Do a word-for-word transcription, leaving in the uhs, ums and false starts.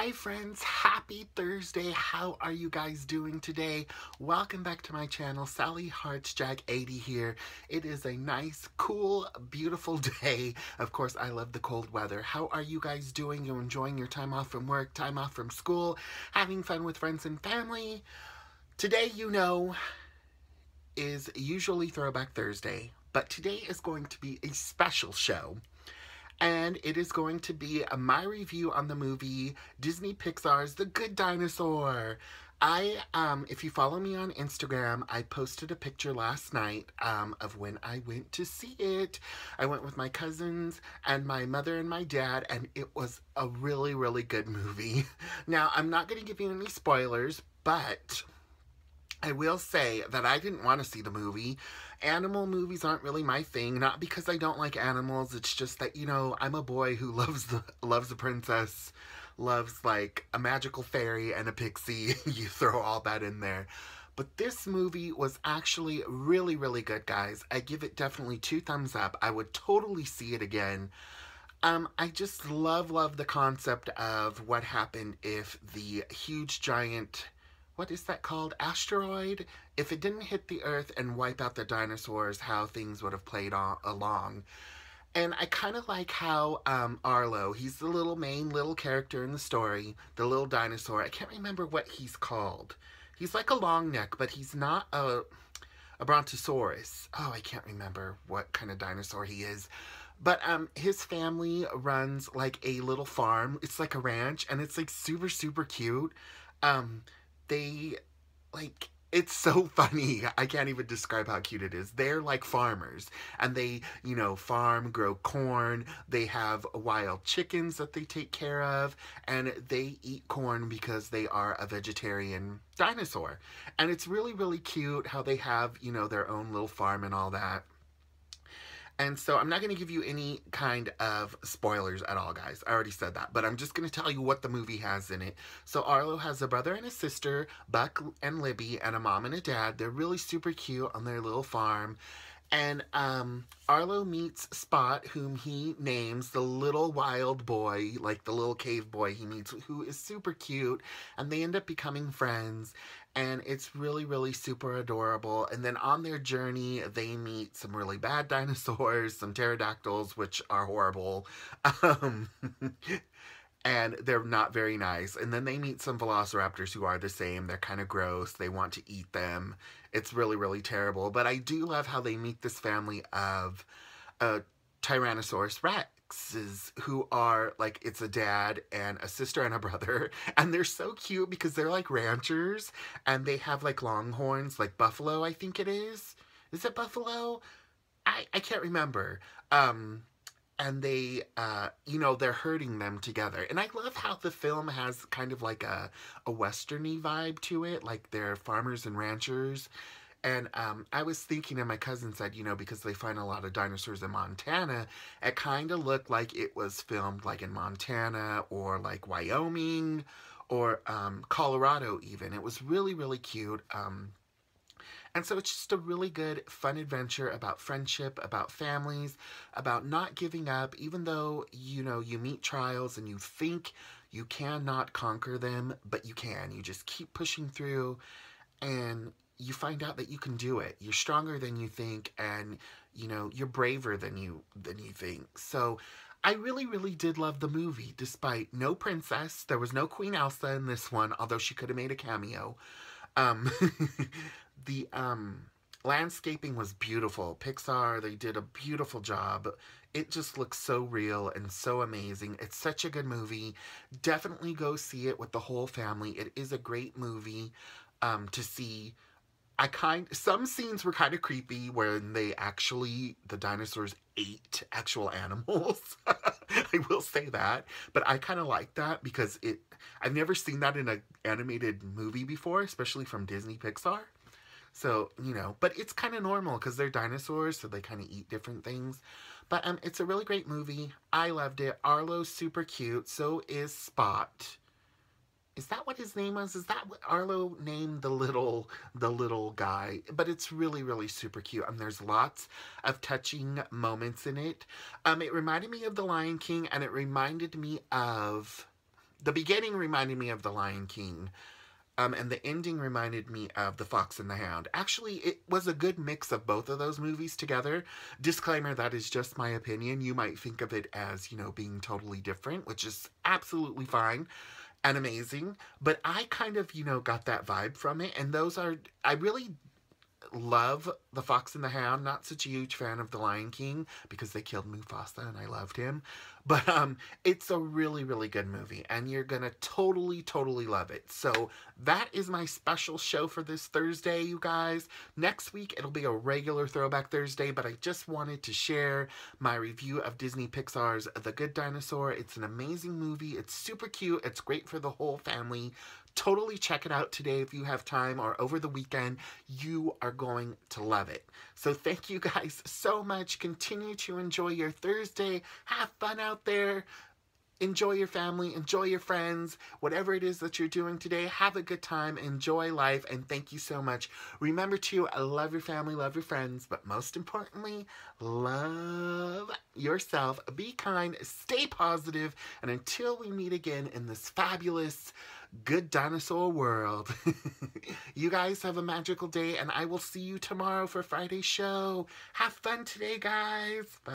Hi friends, happy Thursday. How are you guys doing today? Welcome back to my channel, Sallyheartsjack eighty here. It is a nice, cool, beautiful day. Of course, I love the cold weather. How are you guys doing? You're enjoying your time off from work, time off from school, having fun with friends and family. Today, you know, is usually Throwback Thursday, but today is going to be a special show. And it is going to be my review on the movie Disney Pixar's The Good Dinosaur. I, um, if you follow me on Instagram, I posted a picture last night um, of when I went to see it. I went with my cousins and my mother and my dad, and it was a really, really good movie. Now, I'm not going to give you any spoilers, but I will say that I didn't want to see the movie. Animal movies aren't really my thing, not because I don't like animals, it's just that, you know, I'm a boy who loves the, loves the princess, loves, like, a magical fairy and a pixie. You throw all that in there. But this movie was actually really, really good, guys. I give it definitely two thumbs up. I would totally see it again. Um, I just love, love the concept of what happened if the huge, giant, what is that called? Asteroid? If it didn't hit the Earth and wipe out the dinosaurs, how things would have played on, along. And I kind of like how um, Arlo, he's the little main little character in the story, the little dinosaur. I can't remember what he's called. He's like a long neck, but he's not a, a brontosaurus. Oh, I can't remember what kind of dinosaur he is. But um, his family runs like a little farm. It's like a ranch, and it's like super, super cute. Um... They, like, it's so funny. I can't even describe how cute it is. They're like farmers, and they, you know, farm, grow corn. They have wild chickens that they take care of, and they eat corn because they are a vegetarian dinosaur. And it's really, really cute how they have, you know, their own little farm and all that. And so I'm not going to give you any kind of spoilers at all, guys. I already said that. But I'm just going to tell you what the movie has in it. So Arlo has a brother and a sister, Buck and Libby, and a mom and a dad. They're really super cute on their little farm. And um, Arlo meets Spot, whom he names the little wild boy, like the little cave boy he meets, who is super cute. And they end up becoming friends. And it's really, really super adorable. And then on their journey, they meet some really bad dinosaurs, some pterodactyls, which are horrible. Um, and they're not very nice. And then they meet some velociraptors who are the same. They're kind of gross. They want to eat them. It's really, really terrible. But I do love how they meet this family of uh, Tyrannosaurus Rex, who are like, it's a dad and a sister and a brother, and they're so cute because they're like ranchers, and they have like long horns, like buffalo. I think it is is it buffalo? I I can't remember. Um and they uh you know, they're herding them together, and I love how the film has kind of like a a westerny vibe to it, like they're farmers and ranchers. And um, I was thinking, and my cousin said, you know, because they find a lot of dinosaurs in Montana, it kind of looked like it was filmed like in Montana or like Wyoming or um, Colorado even. It was really, really cute. Um, and so it's just a really good, fun adventure about friendship, about families, about not giving up, even though, you know, you meet trials and you think you cannot conquer them, but you can. You just keep pushing through, and you find out that you can do it. You're stronger than you think, and, you know, you're braver than you than you think. So I really, really did love the movie, despite no princess. There was no Queen Elsa in this one, although she could have made a cameo. Um, the um, landscaping was beautiful. Pixar, they did a beautiful job. It just looks so real and so amazing. It's such a good movie. Definitely go see it with the whole family. It is a great movie um, to see. I kind, some scenes were kind of creepy when they actually, the dinosaurs ate actual animals. I will say that. But I kind of like that because it, I've never seen that in an animated movie before, especially from Disney Pixar. So, you know, but it's kind of normal because they're dinosaurs, so they kind of eat different things. But um, it's a really great movie. I loved it. Arlo's super cute. So is Spot. Is that what his name was? Is that what Arlo named the little, the little guy? But it's really, really super cute. And there's lots of touching moments in it. Um, it reminded me of The Lion King, and it reminded me of, The beginning reminded me of The Lion King, um, and the ending reminded me of The Fox and the Hound. Actually, it was a good mix of both of those movies together. Disclaimer, that is just my opinion. You might think of it as, you know, being totally different, which is absolutely fine and amazing. But I kind of, you know, got that vibe from it. And those are, I really love The Fox and the Hound. Not such a huge fan of The Lion King because they killed Mufasa and I loved him. But um, it's a really, really good movie and you're gonna totally, totally love it. So that is my special show for this Thursday, you guys. Next week, it'll be a regular Throwback Thursday, but I just wanted to share my review of Disney Pixar's The Good Dinosaur. It's an amazing movie. It's super cute. It's great for the whole family. Totally check it out today if you have time or over the weekend. You are going to love it. So thank you guys so much. Continue to enjoy your Thursday. Have fun out there. Enjoy your family. Enjoy your friends. Whatever it is that you're doing today, have a good time. Enjoy life. And thank you so much. Remember to love your family, love your friends, but most importantly, love yourself. Be kind. Stay positive. And until we meet again in this fabulous Good Dinosaur world. You guys have a magical day, and I will see you tomorrow for Friday's show. Have fun today, guys. Bye.